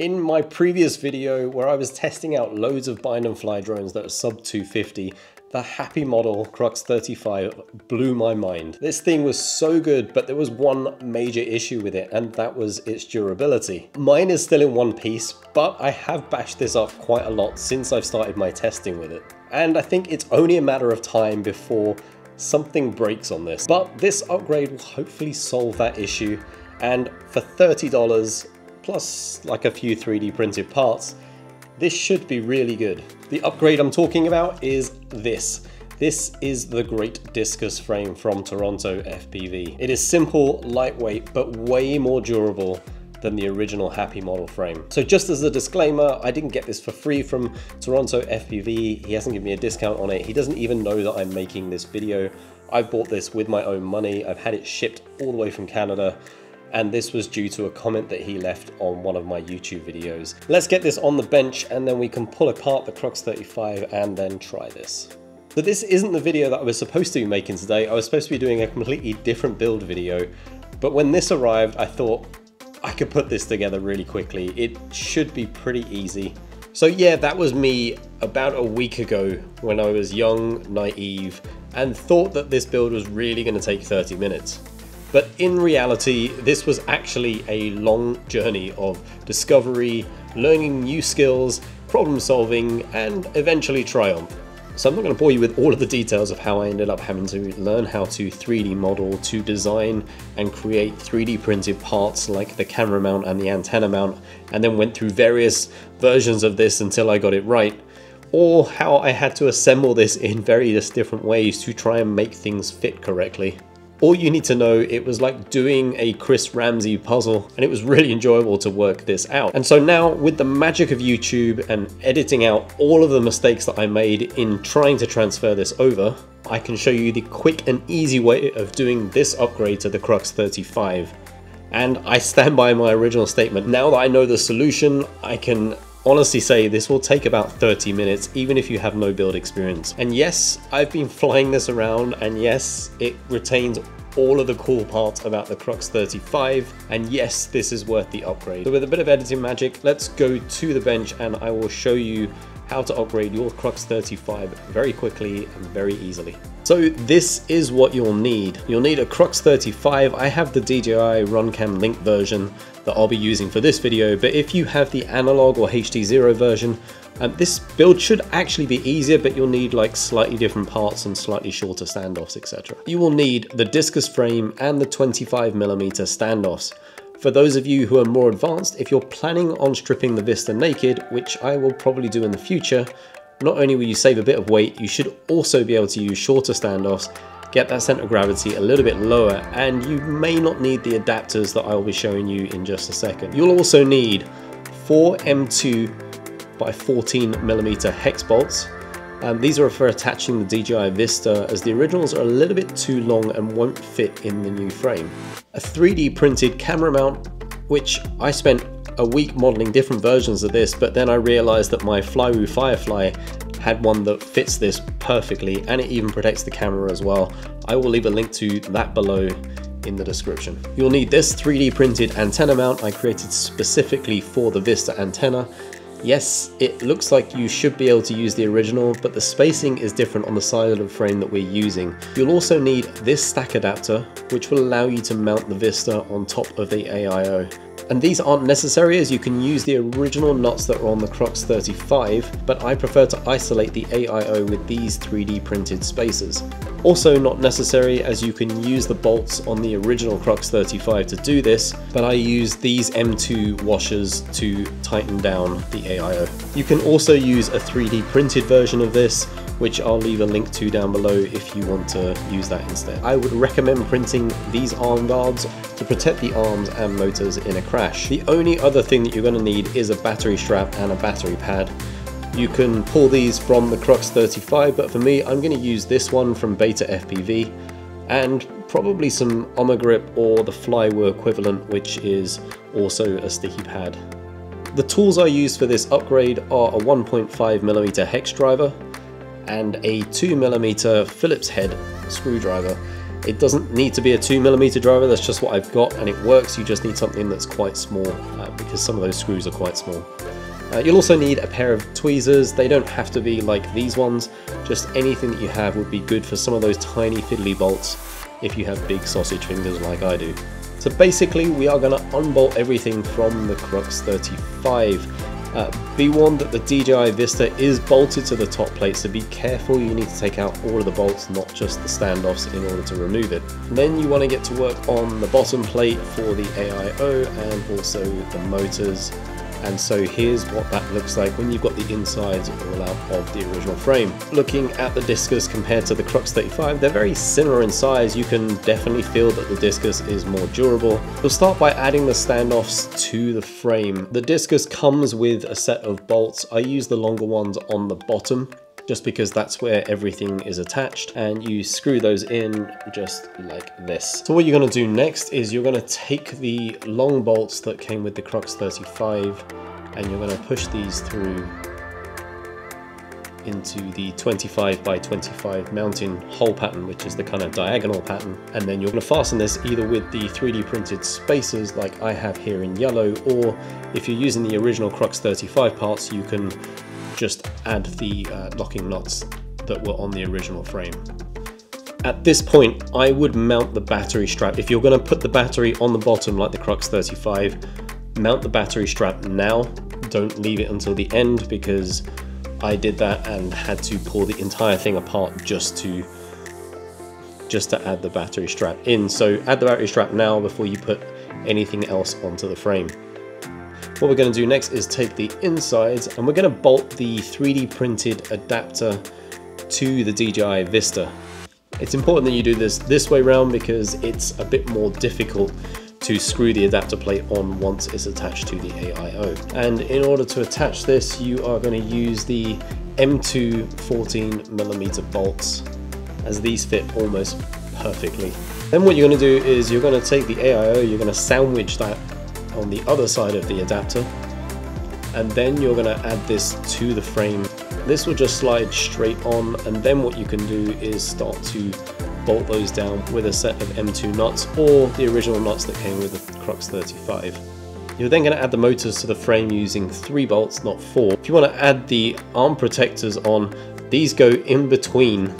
In my previous video where I was testing out loads of bind and fly drones that are sub 250, the Happy Model CRUX35 blew my mind. This thing was so good, but there was one major issue with it, and that was its durability. Mine is still in one piece, but I have bashed this up quite a lot since I've started my testing with it. And I think it's only a matter of time before something breaks on this. But this upgrade will hopefully solve that issue, and for $30, plus like a few 3D printed parts, this should be really good. The upgrade I'm talking about is this. This is the Great Discus frame from Toronto FPV. It is simple, lightweight, but way more durable than the original Happy Model frame. So just as a disclaimer, I didn't get this for free from Toronto FPV. He hasn't given me a discount on it. He doesn't even know that I'm making this video. I bought this with my own money. I've had it shipped all the way from Canada. And this was due to a comment that he left on one of my YouTube videos. Let's get this on the bench and then we can pull apart the CRUX35 and then try this. So this isn't the video that I was supposed to be making today. I was supposed to be doing a completely different build video, but when this arrived, I thought I could put this together really quickly. It should be pretty easy. So yeah, that was me about a week ago when I was young, naive, and thought that this build was really gonna take 30 minutes. But in reality, this was actually a long journey of discovery, learning new skills, problem solving, and eventually triumph. So I'm not going to bore you with all of the details of how I ended up having to learn how to 3D model, to design and create 3D printed parts like the camera mount and the antenna mount, and then went through various versions of this until I got it right, or how I had to assemble this in various different ways to try and make things fit correctly. All you need to know, it was like doing a Chris Ramsey puzzle, and it was really enjoyable to work this out. And so now, with the magic of YouTube and editing out all of the mistakes that I made in trying to transfer this over, I can show you the quick and easy way of doing this upgrade to the CRUX35. And I stand by my original statement. Now that I know the solution, I can honestly say this will take about 30 minutes, even if you have no build experience. And yes, I've been flying this around, and yes, it retains all of the cool parts about the CRUX35, and yes, this is worth the upgrade. So with a bit of editing magic, let's go to the bench and I will show you how to upgrade your CRUX35 very quickly and very easily. So this is what you'll need. You'll need a CRUX35. I have the DJI Runcam Link version that I'll be using for this video, but if you have the analog or HD0 version, this build should actually be easier, but you'll need like slightly different parts and slightly shorter standoffs, etc. You will need the discus frame and the 25mm standoffs. For those of you who are more advanced, if you're planning on stripping the Vista naked, which I will probably do in the future, not only will you save a bit of weight, you should also be able to use shorter standoffs, get that center of gravity a little bit lower, and you may not need the adapters that I will be showing you in just a second. You'll also need 4 M2 by 14mm hex bolts. These are for attaching the DJI Vista, as the originals are a little bit too long and won't fit in the new frame. A 3D printed camera mount, which I spent a week modeling different versions of this, but then I realized that my Flywoo Firefly had one that fits this perfectly, and it even protects the camera as well. I will leave a link to that below in the description. You'll need this 3D printed antenna mount I created specifically for the Vista antenna. Yes, it looks like you should be able to use the original, but the spacing is different on the side of the frame that we're using. You'll also need this stack adapter, which will allow you to mount the Vista on top of the AIO. And these aren't necessary, as you can use the original nuts that are on the CRUX35, but I prefer to isolate the AIO with these 3D printed spacers. Also not necessary, as you can use the bolts on the original CRUX35 to do this, but I use these M2 washers to tighten down the AIO. You can also use a 3D printed version of this, which I'll leave a link to down below if you want to use that instead. I would recommend printing these arm guards to protect the arms and motors in a crash. The only other thing that you're going to need is a battery strap and a battery pad. You can pull these from the CRUX35, but for me, I'm going to use this one from Beta FPV, and probably some Ummagrip or the Flywoo equivalent, which is also a sticky pad. The tools I use for this upgrade are a 1.5mm hex driver and a 2mm Phillips head screwdriver. It doesn't need to be a 2mm driver, that's just what I've got and it works. You just need something that's quite small because some of those screws are quite small. You'll also need a pair of tweezers. They don't have to be like these ones, just anything that you have would be good for some of those tiny fiddly bolts if you have big sausage fingers like I do. So basically we are going to unbolt everything from the CRUX35. Be warned that the DJI Vista is bolted to the top plate, so be careful. You need to take out all of the bolts, not just the standoffs, in order to remove it. And then you want to get to work on the bottom plate for the AIO and also the motors. And so here's what that looks like when you've got the insides all out of the original frame. Looking at the Discus compared to the CRUX35, they're very similar in size. You can definitely feel that the Discus is more durable. We'll start by adding the standoffs to the frame. The Discus comes with a set of bolts. I use the longer ones on the bottom, just because that's where everything is attached, and you screw those in just like this. So what you're going to do next is you're going to take the long bolts that came with the CRUX35 and you're going to push these through into the 25x25 mounting hole pattern, which is the kind of diagonal pattern, and then you're going to fasten this either with the 3D printed spacers like I have here in yellow, or if you're using the original CRUX35 parts, you can just add the locking knots that were on the original frame. At this point, I would mount the battery strap. If you're going to put the battery on the bottom like the CRUX35, mount the battery strap now. Don't leave it until the end, because I did that and had to pull the entire thing apart just to add the battery strap in. So add the battery strap now before you put anything else onto the frame. What we're going to do next is take the insides and we're going to bolt the 3D printed adapter to the DJI Vista. It's important that you do this way round because it's a bit more difficult to screw the adapter plate on once it's attached to the AIO. And in order to attach this, you are going to use the M2 14mm bolts, as these fit almost perfectly. Then what you're going to do is you're going to take the AIO, you're going to sandwich that on the other side of the adapter, and then you're going to add this to the frame. This will just slide straight on, and then what you can do is start to bolt those down with a set of M2 knots or the original knots that came with the CRUX35. You're then going to add the motors to the frame using 3 bolts, not 4. If you want to add the arm protectors on, these go in between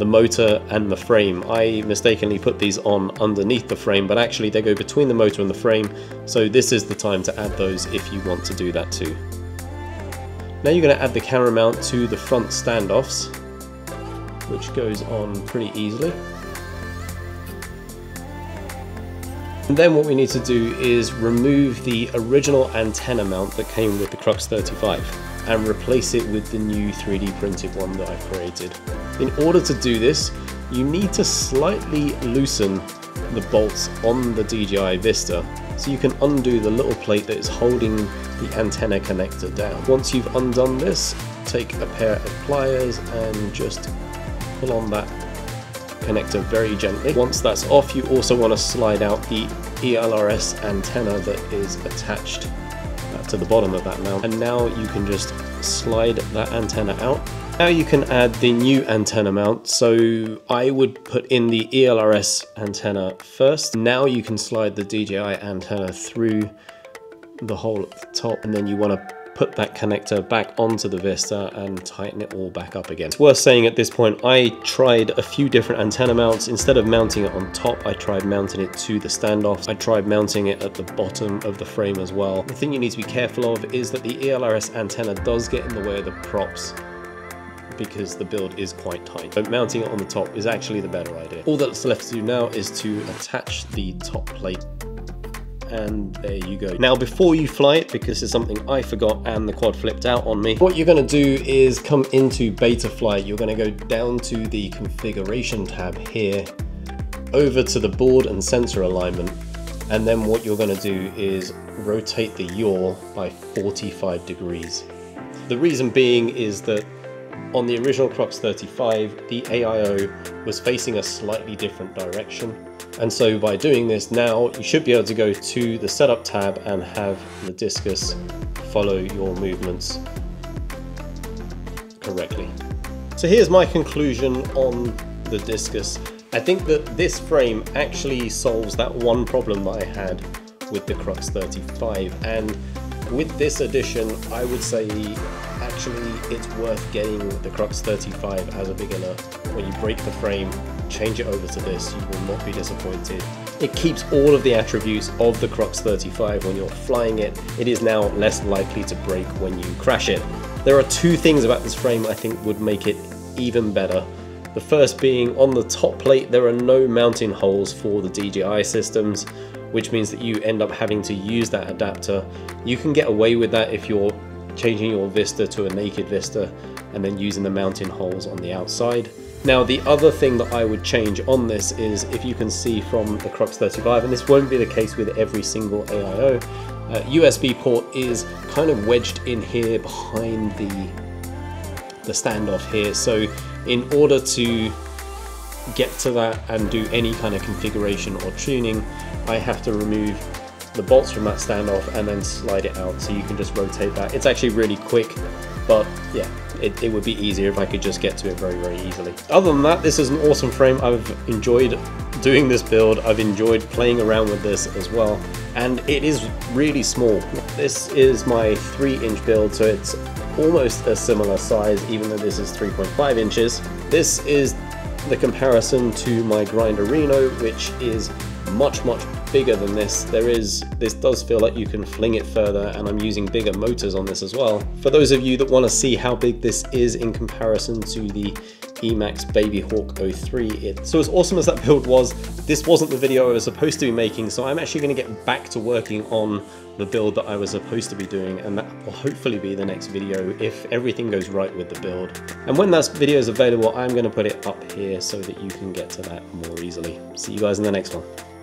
the motor and the frame. I mistakenly put these on underneath the frame, but actually they go between the motor and the frame, so this is the time to add those if you want to do that too. Now you're going to add the camera mount to the front standoffs, which goes on pretty easily. And then what we need to do is remove the original antenna mount that came with the CRUX35 and replace it with the new 3D printed one that I've created. In order to do this, you need to slightly loosen the bolts on the DJI Vista so you can undo the little plate that is holding the antenna connector down. Once you've undone this, take a pair of pliers and just pull on that connector very gently. Once that's off, you also want to slide out the ELRS antenna that is attached to the bottom of that mount, and now you can just slide that antenna out. Now you can add the new antenna mount, so I would put in the ELRS antenna first. Now you can slide the DJI antenna through the hole at the top, and then you want to put that connector back onto the Vista and tighten it all back up again. It's worth saying at this point, I tried a few different antenna mounts. Instead of mounting it on top, I tried mounting it to the standoffs. I tried mounting it at the bottom of the frame as well. The thing you need to be careful of is that the ELRS antenna does get in the way of the props because the build is quite tight. But mounting it on the top is actually the better idea. All that's left to do now is to attach the top plate. And there you go. Now before you fly it, because it's something I forgot and the quad flipped out on me, what you're going to do is come into Betaflight. You're going to go down to the configuration tab here, over to the board and sensor alignment, and then what you're going to do is rotate the yaw by 45 degrees. The reason being is that on the original CRUX35, the AIO was facing a slightly different direction. And so by doing this now, you should be able to go to the setup tab and have the Discus follow your movements correctly. So here's my conclusion on the Discus. I think that this frame actually solves that one problem that I had with the CRUX35, and with this addition I would say actually it's worth getting the CRUX35 as a beginner. When you break the frame, change it over to this, you will not be disappointed. It keeps all of the attributes of the CRUX35 when you're flying it. It is now less likely to break when you crash it. There are two things about this frame I think would make it even better. The first being, on the top plate there are no mounting holes for the DJI systems, which means that you end up having to use that adapter. You can get away with that if you're changing your Vista to a naked Vista and then using the mounting holes on the outside. Now the other thing that I would change on this is, if you can see from the CRUX35, and this won't be the case with every single AIO, USB port is kind of wedged in here behind the standoff here, so in order to get to that and do any kind of configuration or tuning, I have to remove the bolts from that standoff and then slide it out, so you can just rotate that. It's actually really quick, but yeah, it would be easier if I could just get to it very, very easily. Other than that, this is an awesome frame. I've enjoyed doing this build. I've enjoyed playing around with this as well, and it is really small. This is my 3-inch build, so it's almost a similar size, even though this is 3.5 inches. This is the comparison to my Grindrino, which is much bigger than this. This does feel like you can fling it further, and I'm using bigger motors on this as well. For those of you that want to see how big this is in comparison to the Emacs Baby Hawk 03. So as awesome as that build was, this wasn't the video I was supposed to be making, so I'm actually going to get back to working on the build that I was supposed to be doing, and that will hopefully be the next video if everything goes right with the build. And when that video is available, I'm going to put it up here so that you can get to that more easily. See you guys in the next one.